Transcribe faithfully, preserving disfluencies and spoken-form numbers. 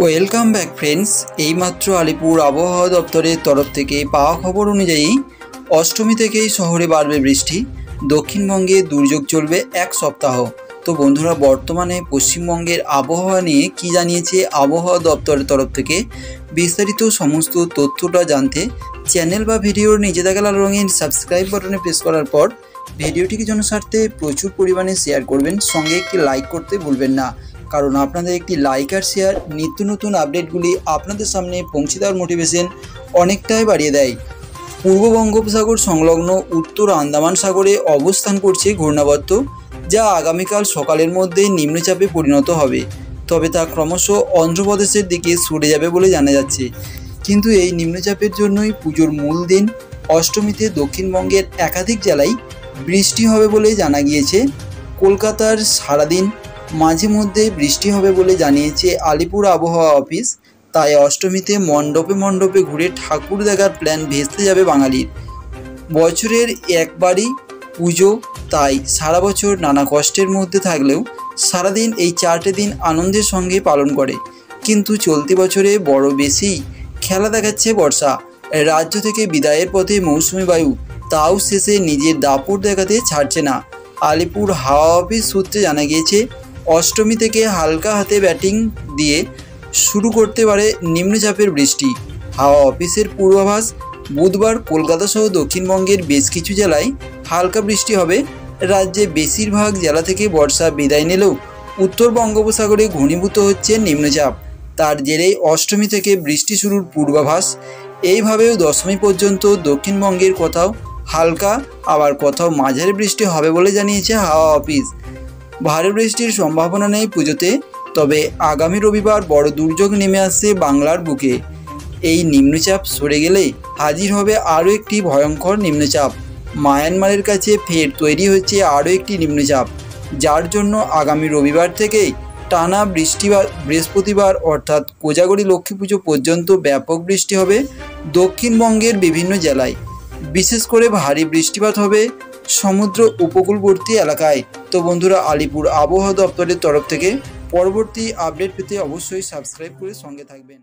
Welcome back friends. एइमात्र आलिपुर आबहावा दफ्तरेर तरफ थेके पाওয়া खबर अनुयायी अष्टमी थेके शहरे बाड़बे बृष्टि, दक्षिणबंगे दुर्योग चलबे एक सप्ताह। तो बंधुरा बर्तमाने पश्चिमबंगेर आबहावा निये कि जानिয়েছে आबहावा दफ्तरेर तरफ थेके विस्तारित समस्त तथ्यटा जानते चैनल बा भिडियोर नीचे थाका लाल रंगेर सबस्क्राइब बाटने प्रेस करार पर भिडियोटिके जनस्वार्थे प्रचुर परिमाणे शेयर करबेन, संगे एकटि लाइक करते भुलबेन ना, कारण आपनादेर एकटि लाइक और शेयर नित्य नतून आपडेटगुली आपनादेर सामने पौंछे देওয়ার मोटिवेशन अनेकटाई बाड़िये देয়। पूर्व बंगोपसागर संलग्न उत्तर आंदामान सागरे अवस्थान करছে घূর্ণাবর্ত, যা আগামীকাল সকালের মধ্যে নিম্নচাপে পরিণত হবে। তবে তা ক্রমশ অন্ধ্রপ্রদেশের দিকে সরে যাবে বলে জানা যাচ্ছে। কিন্তু এই নিম্নচাপের জন্যই পূজোর মূল দিন অষ্টমীতে দক্ষিণবঙ্গের একাধিক জেলায় বৃষ্টি হবে বলে জানা গিয়েছে। কলকাতার সারা দিন মাঝে মধ্যে বৃষ্টি হবে বলে জানিয়েছে আলিপুর আবহাওয়া অফিস। তাই অষ্টমীতে মণ্ডপে মণ্ডপে ঘুরে ঠাকুর দেখার প্ল্যান ভেস্তে যাবে বাঙালির। বছরের একবারই পুজো, তাই সারা বছর নানা কষ্টের মধ্যে থাকলেও সারাদিন এই চারটে দিন আনন্দের সঙ্গে পালন করে। কিন্তু চলতি বছরে বড় বেশি খেলা দেখাচ্ছে বর্ষা। রাজ্য থেকে বিদায়ের পথে মৌসুমি বায়ু তাও শেষে নিজের দাপট দেখাতে ছাড়ছে না। আলিপুর হাওয়া অফিস সূত্রে জানা গিয়েছে অষ্টমী থেকে হালকা হাতে ব্যাটিং দিয়ে শুরু করতে পারে নিম্নচাপের বৃষ্টি। হাওয়া অফিসের পূর্বাভাস বুধবার কলকাতা সহ দক্ষিণবঙ্গের বেশ কিছু জেলায় হালকা বৃষ্টি হবে। রাজ্যে বেশিরভাগ জেলা থেকে বর্ষা বিদায় নিলেও উত্তর বঙ্গোপসাগরে ঘনীভূত হচ্ছে নিম্নচাপ, তার জেরেই অষ্টমী থেকে বৃষ্টি শুরুর পূর্বাভাস। এইভাবেও দশমী পর্যন্ত দক্ষিণবঙ্গের কোথাও হালকা আবার কোথাও মাঝারি বৃষ্টি হবে বলে জানিয়েছে হাওয়া অফিস। ভারী বৃষ্টির সম্ভাবনা নেই পুজোতে, তবে আগামী রবিবার বড় দুর্যোগ নেমে আসছে বাংলার বুকে। এই নিম্নচাপ সরে গেলে হাজির হবে আরও একটি ভয়ঙ্কর নিম্নচাপ। মায়ানমারের কাছে ফের তৈরি হচ্ছে আরও একটি নিম্নচাপ, যার জন্য আগামী রবিবার থেকেই টানা বৃষ্টিবার বৃহস্পতিবার অর্থাৎ কোজাগরী লক্ষ্মী পুজো পর্যন্ত ব্যাপক বৃষ্টি হবে দক্ষিণবঙ্গের বিভিন্ন জেলায়। বিশেষ করে ভারী বৃষ্টিপাত হবে সমুদ্র উপকূলবর্তী এলাকায়। তো বন্ধুরা, আলিপুর আবহাওয়া দপ্তরের তরফ থেকে পরবর্তী আপডেট পেতে অবশ্যই সাবস্ক্রাইব করে সঙ্গে থাকবেন।